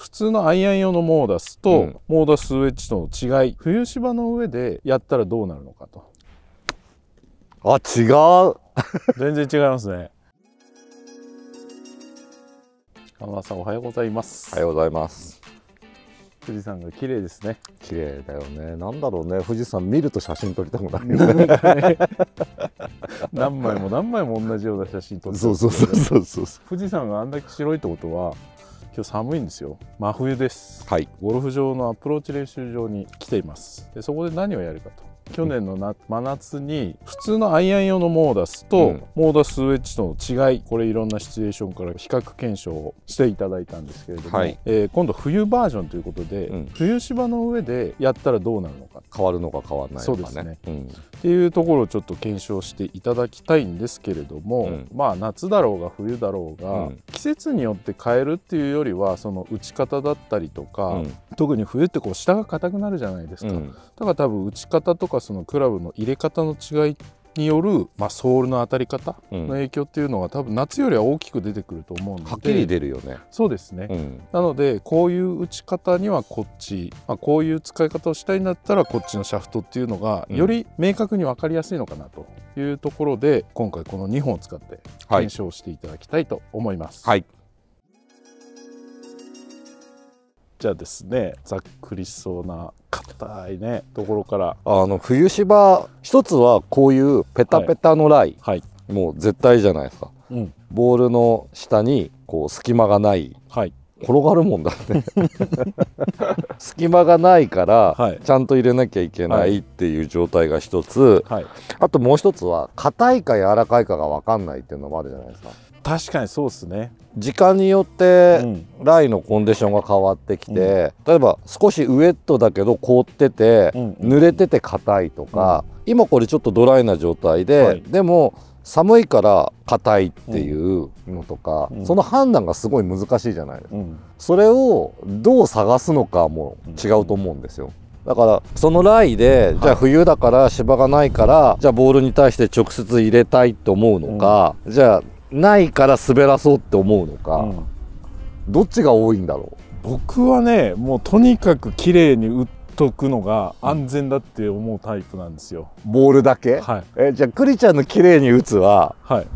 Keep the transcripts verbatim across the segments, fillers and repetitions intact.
普通のアイアン用のモーダスと、うん、モーダスウェッジとの違い、冬芝の上でやったらどうなるのかと。あ、違う全然違いますね。鹿沼さん、おはようございます。おはようございます。富士山が綺麗ですね。綺麗だよね。なんだろうね、富士山見ると写真撮りたくなるよね。何枚も何枚も同じような写真撮って、そうそうそうそうそう。富士山があんだけ白いってことは今日寒いんですよ。真冬です、はい、ゴルフ場のアプローチ練習場に来ています。でそこで何をやるかと、去年のな真夏に普通のアイアン用のモーダスと、うん、モーダスウェッジとの違い、これいろんなシチュエーションから比較検証をしていただいたんですけれども、はい、えー、今度冬バージョンということで、うん、冬芝の上でやったらどうなるのか、変わるのか変わらないのかね、そうですね、うん、っていうところをちょっと検証していただきたいんですけれども、うん、まあ夏だろうが冬だろうが、うん、季節によって変えるっていうよりはその打ち方だったりとか、うん、特に冬ってこう下が硬くなるじゃないですか、うん、だから多分打ち方とかそのクラブの入れ方の違いによる、まあ、ソールの当たり方の影響っていうのは、うん、多分夏よりは大きく出てくると思うので、はっきり出るよね。そうですね、うん、なのでこういう打ち方にはこっち、まあ、こういう使い方をしたいんだったらこっちのシャフトっていうのがより明確に分かりやすいのかなというところで、今回このにほんを使って検証していただきたいと思います。はい、はい、じゃあですね、ざっくりしそうな硬いねところから、あの冬芝一つはこういうペタペタのライン、はいはい、もう絶対じゃないですか、うん、ボールの下にこう隙間がない、はい、転がるもんだね隙間がないからちゃんと入れなきゃいけないっていう状態が一つ、はいはい、あともう一つは硬いか柔らかいかが分かんないっていうのもあるじゃないですか。確かにそうですね。時間によってライのコンディションが変わってきて、うん、例えば少しウエットだけど凍ってて濡れてて硬いとか、うん、今これちょっとドライな状態で、はい、でも寒いから硬いっていうのとか、うん、その判断がすごい難しいじゃないですか、うん、それをどう探すのかも違うと思うんですよ。だからそのライで、じゃあ冬だから芝がないから、はい、じゃあボールに対して直接入れたいと思うのか、うん、じゃあないから滑らそうって思うのか、うん、どっちが多いんだろう。僕はね、もうとにかく綺麗に打っとくのが安全だって思うタイプなんですよ。ボールだけ、はい、えじゃあ栗ちゃんの綺麗に打つは、はい、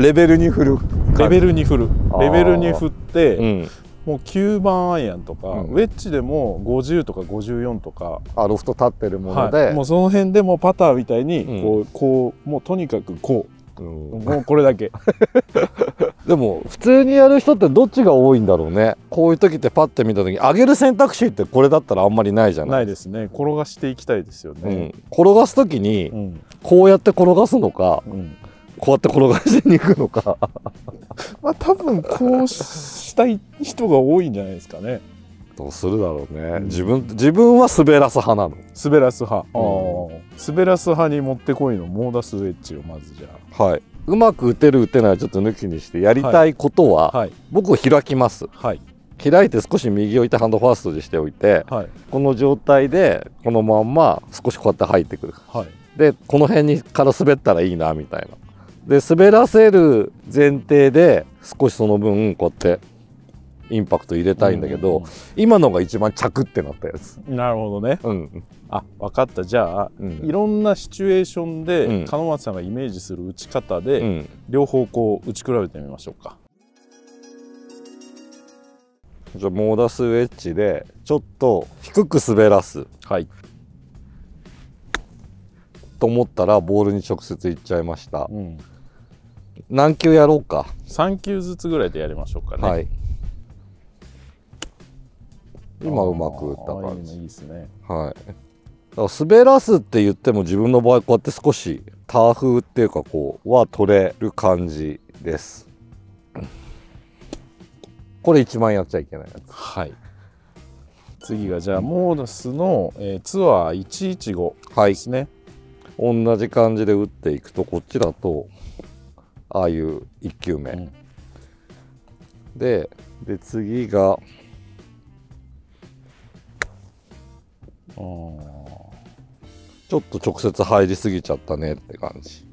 レベルに振るレベルに振るレベルに振って、うん、もうきゅうばんアイアンとか、うん、ウェッジでもごじゅうとかごじゅうよんとか、あロフト立ってるもので、はい、もうその辺でもパターみたいにこう、うん、こうもうとにかくこう。うん、もうこれだけでも普通にやる人ってどっちが多いんだろうね。こういう時ってパッて見た時に上げる選択肢ってこれだったらあんまりないじゃない。ないですね。転がしていきたいですよね、うん、転がす時にこうやって転がすのか、うん、こうやって転がしに行くのかまあ多分こうしたい人が多いんじゃないですかね。どうするだろうね、うん、自分自分は滑らす派なの。滑らす派、うん、滑らす派に持ってこいのモーダスウェッジをまずじゃあ、はい、うまく打てる打てないちょっと抜きにして、やりたいことは、はい、僕を開きます、はい、開いて少し右置いてハンドファーストにしておいて、はい、この状態でこのまんま少しこうやって入ってくる、はい、でこの辺にから滑ったらいいなみたいなで、滑らせる前提で少しその分こうやってインパクト入れたいんだけど、今のが一番チャクってなったやつ。なるほどね、うん、あ分かった。じゃあ、うん、いろんなシチュエーションで鹿沼さんがイメージする打ち方で、うん、両方こう打ち比べてみましょうか。じゃあモーダスウェッジでちょっと低く滑らす、はい、と思ったらボールに直接いっちゃいました、うん、何球やろうか。さんきゅうずつぐらいでやりましょうかね、はい、今うまく打った感じ。いいですね。はい。だから滑らすって言っても自分の場合こうやって少しターフっていうかこうは取れる感じです。これ一番やっちゃいけないやつ。はい。次がじゃあモーダスの、えー、ツアーいちいちごですね、はい。同じ感じで打っていくとこっちだとああいういっきゅうめ、うん、で、で次が。ちょっと直接入りすぎちゃったねって感じ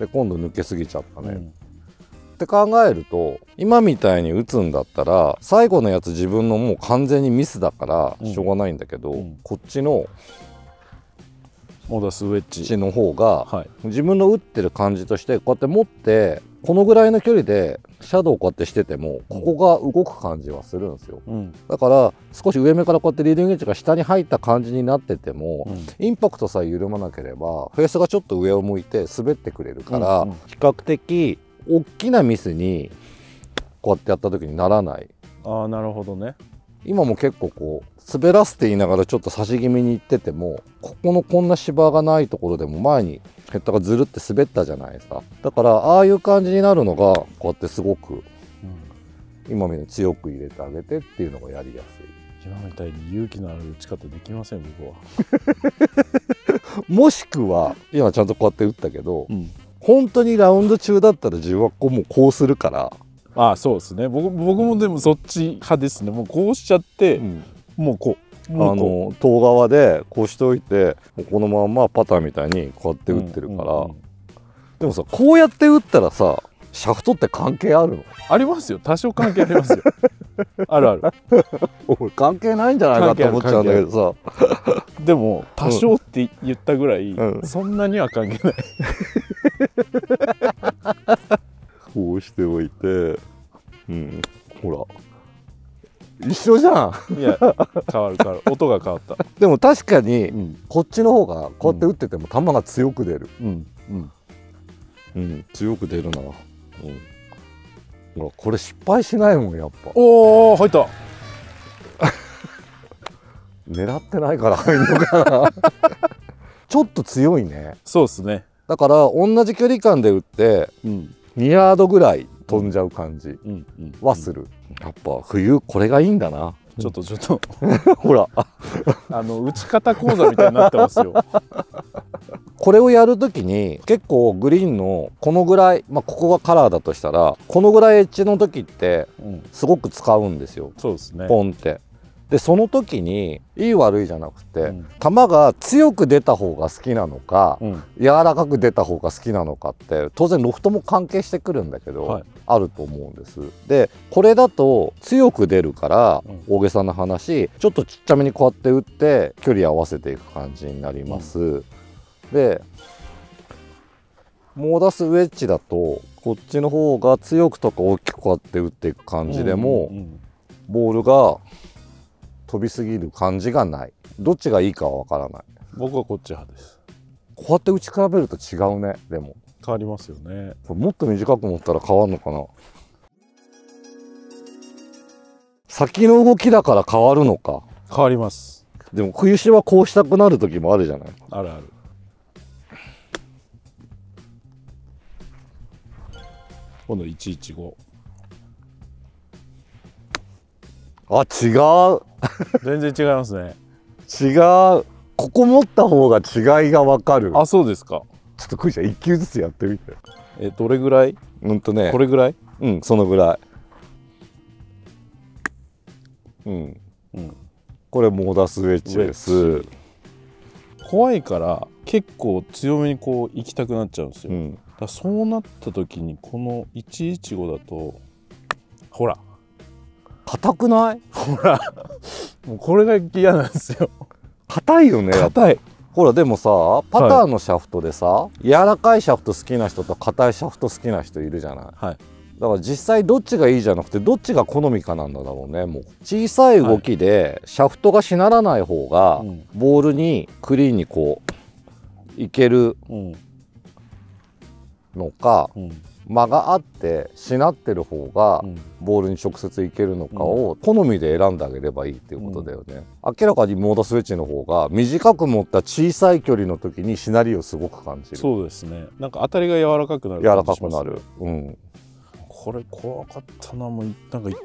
で、今度抜けすぎちゃったね、うん、って考えると、今みたいに打つんだったら最後のやつ自分のもう完全にミスだからしょうがないんだけど、うんうん、こっちの戻すウェッジの方が、はい、自分の打ってる感じとしてこうやって持ってこのぐらいの距離でシャドウこうやってしててもここが動く感じはするんですよ、うん、だから少し上目からこうやってリーディングエッジが下に入った感じになってても、うん、インパクトさえ緩まなければフェースがちょっと上を向いて滑ってくれるから、うんうん、比較的大きなミスにこうやってやった時にならない。ああ、なるほどね。今も結構こう滑らせていながらちょっと差し気味にいってても、ここのこんな芝がないところでも前にヘッドがずるって滑ったじゃないですか。だからああいう感じになるのがこうやってすごく今みたいに強く入れてあげてっていうのがやりやすい。今みたいに勇気のある打ち方できません僕はもしくは今ちゃんとこうやって打ったけど、うん、本当にラウンド中だったら自分はこうもうこうするから。ああ、そうですね。僕僕もでもそっち派ですね。もうこうしちゃって、うん、もうこう、もうこう、あの遠側でこうしておいて、もうこのまんまパターみたいにこうやって打ってるから。でもさ、こうやって打ったらさ、シャフトって関係あるの？ありますよ。多少関係ありますよ。あるある。俺関係ないんじゃないかって思っちゃうんだけどさ。でも多少って言ったぐらい、うん、そんなには関係ない。こうしておいて、うん、ほら一緒じゃん。いや、変わる変わる、音が変わった。でも確かに、うん、こっちの方がこうやって打ってても球が強く出る。うんうん、うん、強く出るな、うん、ほらこれ失敗しないもんやっぱ。おお、入った狙ってないから入るのかなちょっと強いね。そうですね。だから同じ距離感で打って、うん、にヤードぐらい飛んじゃう感じはする。やっぱ冬これがいいんだな。ちょっとちょっとほらあの打ち方講座みたいになってますよこれをやるときに結構グリーンのこのぐらい、まあ、ここがカラーだとしたらこのぐらいエッジの時ってすごく使うんですよ、うん、ポンって。でその時にいい悪いじゃなくて、うん、球が強く出た方が好きなのか、うん、柔らかく出た方が好きなのかって当然ロフトも関係してくるんだけど、はい、あると思うんです。でこれだと強く出るから、うん、大げさな話ちょっとちっちゃめにこうやって打って距離合わせていく感じになります。うん、で猛出すウェッジだとこっちの方が強くとか大きくこうやって打っていく感じでもボールが飛びすぎる感じがない。どっちがいいかはわからない。僕はこっち派です。こうやって打ち比べると違うね。でも変わりますよね。これもっと短く持ったら変わるのかな。先の動きだから変わるのか。変わります。でも冬芝はこうしたくなる時もあるじゃない。あるある。今度いちいちご。あ、違う全然違いますね。違う。ここ持った方が違いがわかる。あ、そうですか。ちょっとクイちゃん一球ずつやってみて。え、どれぐらい？うんとね。これぐらい？うん、そのぐらい。うん、うん。これ猛打スウェッジです。怖いから結構強めにこう行きたくなっちゃうんですよ。うん、だそうなった時にこのいちいちごだとほら。硬くない？ほらもうこれが嫌なんですよ。硬いよね。硬い。ほらでもさパターのシャフトでさ、はい、柔らかいシャフト好きな人と硬いシャフト好きな人いるじゃない、はい、だから実際どっちがいいじゃなくてどっちが好みかなんだろうね。もう小さい動きでシャフトがしならない方がボールにクリーンにこういけるのか、うんうん、間があってしなってる方がボールに直接いけるのかを好みで選んであげればいいっていうことだよね。うん、明らかにモードスウェッジの方が短く持った小さい距離の時にシナリオすごく感じる。そうですね。なんか当たりが柔らかくなる感じします。柔らかくなる。うん。これ怖かったな。もうなんか一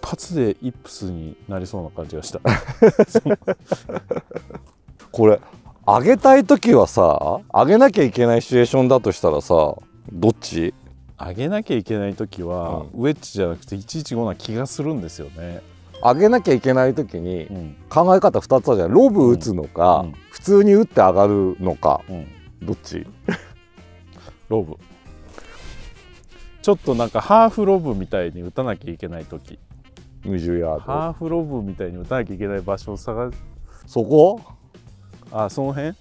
発でイップスになりそうな感じがした。これ上げたい時はさ、上げなきゃいけないシチュエーションだとしたらさ、どっち？上げなきゃいけない時は、うん、ウェッジじゃなくていちいちごな気がするんですよね。上げなきゃいけない時に、うん、考え方ふたつあるじゃない。ロブ打つのか、うん、普通に打って上がるのか、うん、どっち？ロブ。ちょっとなんかハーフロブみたいに打たなきゃいけない時、にじゅうヤードハーフロブみたいに打たなきゃいけない場所を探す。そこ、あ、その辺、